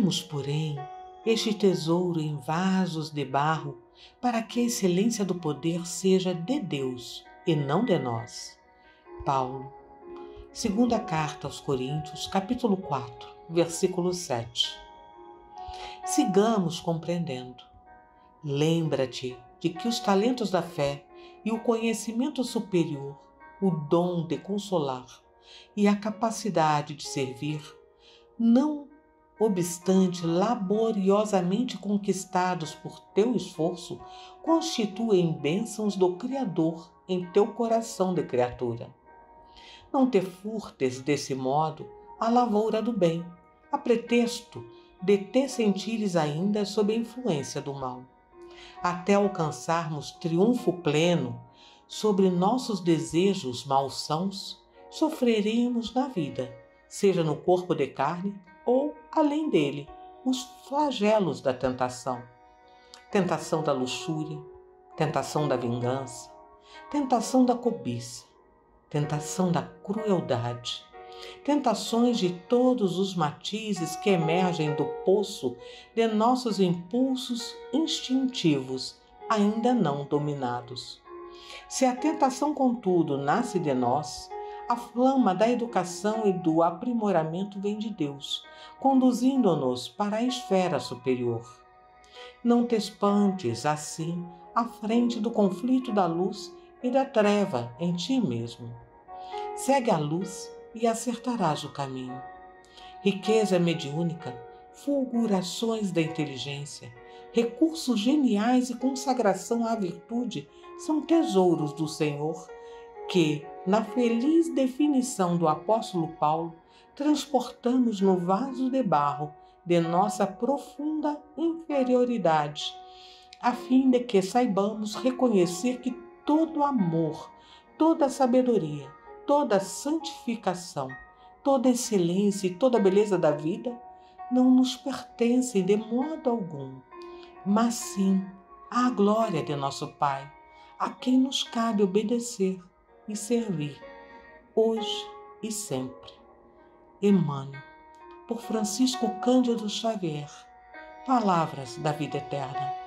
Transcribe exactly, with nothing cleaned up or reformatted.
Guardemos, porém, este tesouro em vasos de barro, para que a excelência do poder seja de Deus e não de nós. Paulo, segunda carta aos Coríntios, capítulo quatro, versículo sete. Sigamos compreendendo. Lembra-te de que os talentos da fé e o conhecimento superior, o dom de consolar e a capacidade de servir, não obstante laboriosamente conquistados por teu esforço, constituem bênçãos do Criador em teu coração de criatura. Não te furtes desse modo a lavoura do bem, a pretexto de te sentires ainda sob a influência do mal, até alcançarmos triunfo pleno sobre nossos desejos malsãos, sofreremos na vida, seja no corpo de carne ou, além dele, os flagelos da tentação. Tentação da luxúria, tentação da vingança, tentação da cobiça, tentação da crueldade, tentações de todos os matizes que emergem do poço de nossos impulsos instintivos, ainda não dominados. Se a tentação, contudo, nasce de nós, a flama da educação e do aprimoramento vem de Deus, conduzindo-nos para a esfera superior. Não te espantes, assim, à frente do conflito da luz e da treva em ti mesmo. Segue a luz e acertarás o caminho. Riqueza mediúnica, fulgurações da inteligência, recursos geniais e consagração à virtude são tesouros do Senhor que, na feliz definição do apóstolo Paulo, transportamos no vaso de barro de nossa profunda inferioridade, a fim de que saibamos reconhecer que todo amor, toda sabedoria, toda santificação, toda excelência e toda beleza da vida não nos pertencem de modo algum, mas sim à glória de nosso Pai, a quem nos cabe obedecer e servir, hoje e sempre. Emmanuel, por Francisco Cândido Xavier, Palavras da Vida Eterna.